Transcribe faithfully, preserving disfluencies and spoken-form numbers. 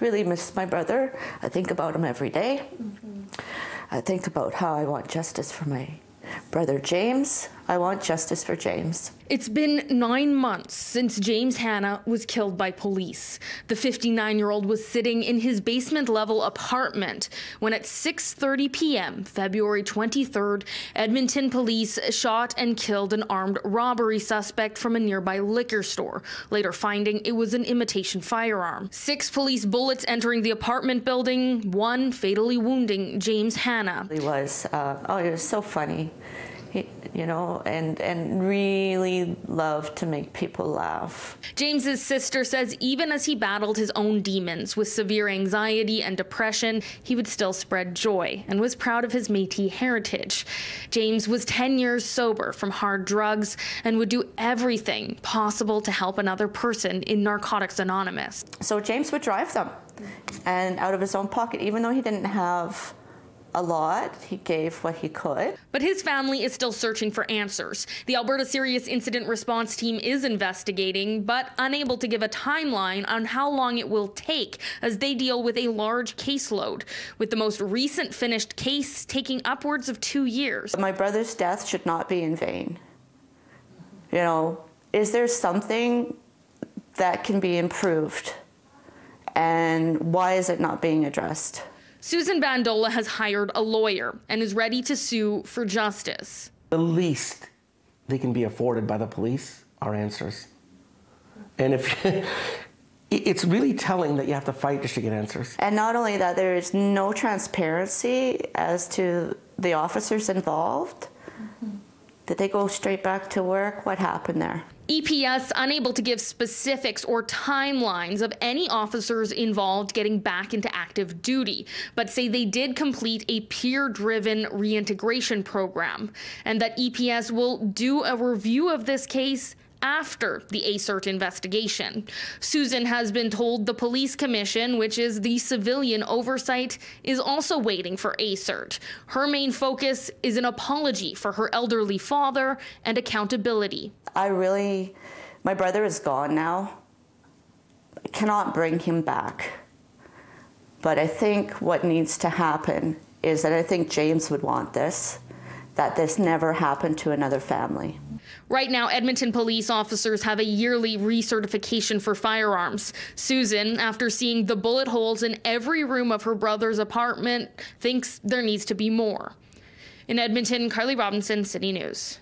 really miss my brother. I think about him every day. Mm-hmm. I think about how I want justice for my brother James. I want justice for James. It's been nine months since James Hanna was killed by police. The fifty-nine-year-old was sitting in his basement-level apartment when at six thirty p m February twenty-third, Edmonton Police shot and killed an armed robbery suspect from a nearby liquor store, later finding it was an imitation firearm. Six police bullets entering the apartment building, one fatally wounding James Hanna. He was, uh, oh, he was so funny. He, you know, and, and really loved to make people laugh. James's sister says even as he battled his own demons with severe anxiety and depression, he would still spread joy and was proud of his Métis heritage. James was ten years sober from hard drugs and would do everything possible to help another person in Narcotics Anonymous. So James would drive them, and out of his own pocket, even though he didn't have a lot. He gave what he could. But his family is still searching for answers. The Alberta Serious Incident Response Team is investigating, but unable to give a timeline on how long it will take as they deal with a large caseload, with the most recent finished case taking upwards of two years. My brother's death should not be in vain. You know, is there something that can be improved? And why is it not being addressed? Susan Bandola has hired a lawyer and is ready to sue for justice. The least they can be afforded by the police are answers. And if it's really telling that you have to fight just to get answers. And not only that, there is no transparency as to the officers involved. Mm-hmm. Did they go straight back to work? What happened there? E P S unable to give specifics or timelines of any officers involved getting back into active duty, but say they did complete a peer-driven reintegration program, and that E P S will do a review of this case after the A C E R T investigation. Susan has been told the police commission, which is the civilian oversight, is also waiting for A C E R T. Her main focus is an apology for her elderly father and accountability. I really, my brother is gone now. I cannot bring him back. But I think what needs to happen is that I think James would want this, that this never happened to another family. Right now, Edmonton police officers have a yearly recertification for firearms. Susan, after seeing the bullet holes in every room of her brother's apartment, thinks there needs to be more. In Edmonton, Carly Robinson, City News.